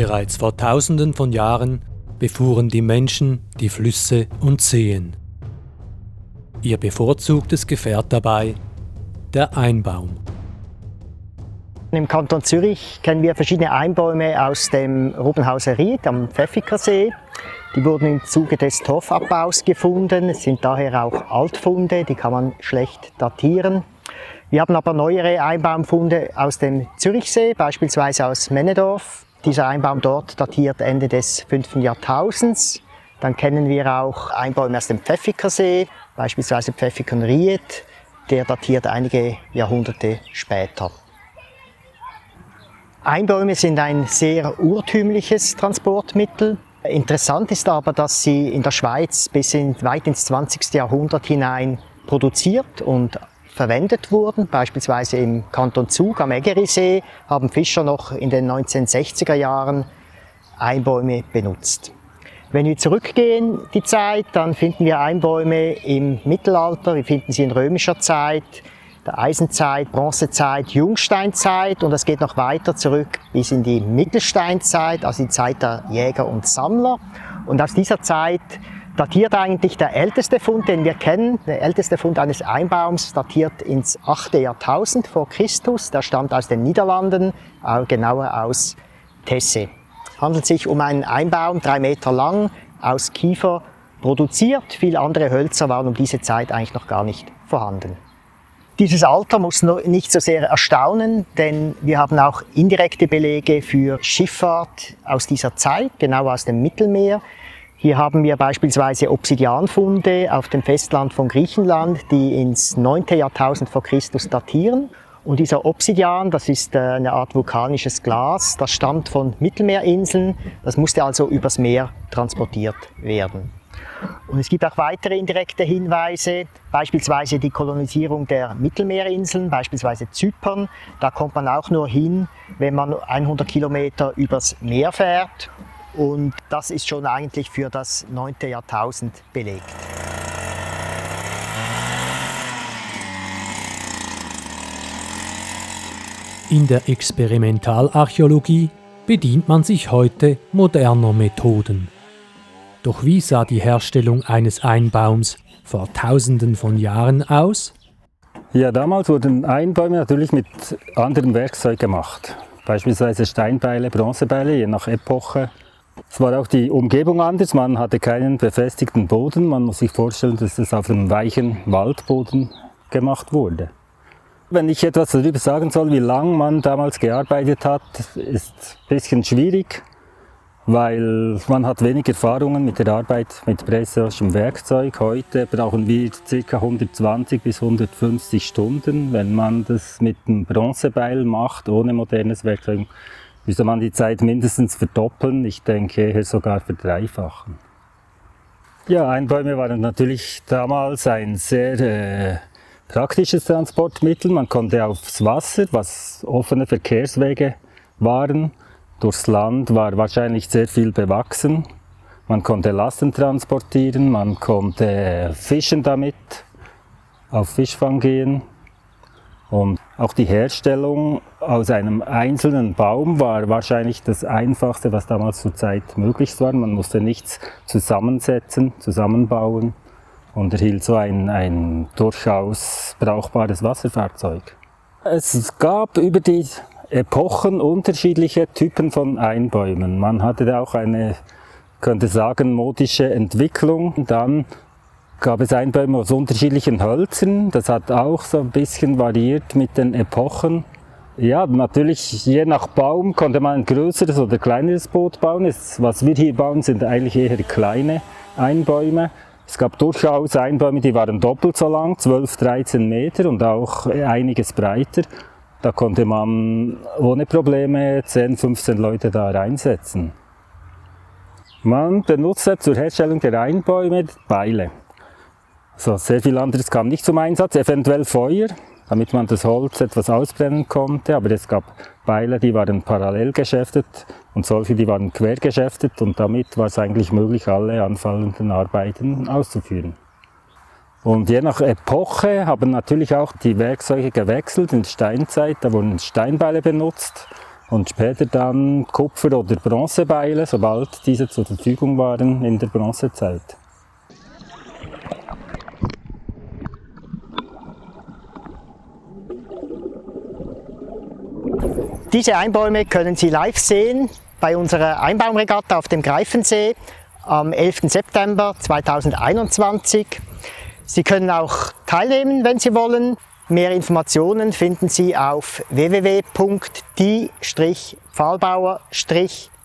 Bereits vor Tausenden von Jahren befuhren die Menschen die Flüsse und Seen. Ihr bevorzugtes Gefährt dabei, der Einbaum. Im Kanton Zürich kennen wir verschiedene Einbäume aus dem Robbenhauser Riet am Pfäffikersee. Die wurden im Zuge des Torfabbaus gefunden, es sind daher auch Altfunde, die kann man schlecht datieren. Wir haben aber neuere Einbaumfunde aus dem Zürichsee, beispielsweise aus Männedorf. Dieser Einbaum dort datiert Ende des 5. Jahrtausends. Dann kennen wir auch Einbäume aus dem Pfäffikersee, beispielsweise Pfäffikerriet, der datiert einige Jahrhunderte später. Einbäume sind ein sehr urtümliches Transportmittel. Interessant ist aber, dass sie in der Schweiz bis weit ins 20. Jahrhundert hinein produziert und verwendet wurden. Beispielsweise im Kanton Zug am Ägerisee haben Fischer noch in den 1960er Jahren Einbäume benutzt. Wenn wir zurückgehen die Zeit, dann finden wir Einbäume im Mittelalter, wir finden sie in römischer Zeit, der Eisenzeit, Bronzezeit, Jungsteinzeit und das geht noch weiter zurück bis in die Mittelsteinzeit, also die Zeit der Jäger und Sammler. Und aus dieser Zeit datiert eigentlich der älteste Fund, den wir kennen, der älteste Fund eines Einbaums datiert ins 8. Jahrtausend vor Christus. Der stammt aus den Niederlanden, genauer aus Pesse. Es handelt sich um einen Einbaum, 3 Meter lang, aus Kiefer produziert. Viele andere Hölzer waren um diese Zeit eigentlich noch gar nicht vorhanden. Dieses Alter muss nicht so sehr erstaunen, denn wir haben auch indirekte Belege für Schifffahrt aus dieser Zeit, genau aus dem Mittelmeer. Hier haben wir beispielsweise Obsidianfunde auf dem Festland von Griechenland, die ins 9. Jahrtausend vor Christus datieren. Und dieser Obsidian, das ist eine Art vulkanisches Glas, das stammt von Mittelmeerinseln, das musste also übers Meer transportiert werden. Und es gibt auch weitere indirekte Hinweise, beispielsweise die Kolonisierung der Mittelmeerinseln, beispielsweise Zypern. Da kommt man auch nur hin, wenn man 100 Kilometer übers Meer fährt. Und das ist schon eigentlich für das 9. Jahrtausend belegt. In der Experimentalarchäologie bedient man sich heute moderner Methoden. Doch wie sah die Herstellung eines Einbaums vor Tausenden von Jahren aus? Ja, damals wurden Einbäume natürlich mit anderem Werkzeug gemacht. Beispielsweise Steinbeile, Bronzebeile, je nach Epoche. Es war auch die Umgebung anders, man hatte keinen befestigten Boden. Man muss sich vorstellen, dass es auf einem weichen Waldboden gemacht wurde. Wenn ich etwas darüber sagen soll, wie lange man damals gearbeitet hat, ist ein bisschen schwierig. Weil man hat wenig Erfahrungen mit der Arbeit mit presserischem Werkzeug. Heute brauchen wir ca. 120 bis 150 Stunden. Wenn man das mit einem Bronzebeil macht, ohne modernes Werkzeug, müsste man die Zeit mindestens verdoppeln, ich denke eher sogar verdreifachen. Ja, Einbäume waren natürlich damals ein sehr praktisches Transportmittel. Man konnte aufs Wasser, was offene Verkehrswege waren. Durchs Land war wahrscheinlich sehr viel bewachsen. Man konnte Lasten transportieren, man konnte fischen damit, auf Fischfang gehen. Und auch die Herstellung aus einem einzelnen Baum war wahrscheinlich das Einfachste, was damals zur Zeit möglich war. Man musste nichts zusammensetzen, zusammenbauen und erhielt so ein durchaus brauchbares Wasserfahrzeug. Es gab über die Epochen unterschiedliche Typen von Einbäumen. Man hatte auch eine, könnte sagen, modische Entwicklung. Dann gab es Einbäume aus unterschiedlichen Hölzern. Das hat auch so ein bisschen variiert mit den Epochen. Ja, natürlich, je nach Baum konnte man ein größeres oder kleineres Boot bauen. Was wir hier bauen, sind eigentlich eher kleine Einbäume. Es gab durchaus Einbäume, die waren doppelt so lang, 12, 13 Meter und auch einiges breiter. Da konnte man ohne Probleme 10, 15 Leute da reinsetzen. Man benutzte zur Herstellung der Einbäume Beile. Also sehr viel anderes kam nicht zum Einsatz, eventuell Feuer, damit man das Holz etwas ausbrennen konnte. Aber es gab Beile, die waren parallel geschäftet und solche, die waren quer geschäftet. Und damit war es eigentlich möglich, alle anfallenden Arbeiten auszuführen. Und je nach Epoche haben natürlich auch die Werkzeuge gewechselt. In der Steinzeit, da wurden Steinbeile benutzt. und später dann Kupfer- oder Bronzebeile, sobald diese zur Verfügung waren in der Bronzezeit. Diese Einbäume können Sie live sehen bei unserer Einbaumregatta auf dem Greifensee am 11. September 2021. Sie können auch teilnehmen, wenn Sie wollen. Mehr Informationen finden Sie auf www.die-pfahlbauer-in.ch.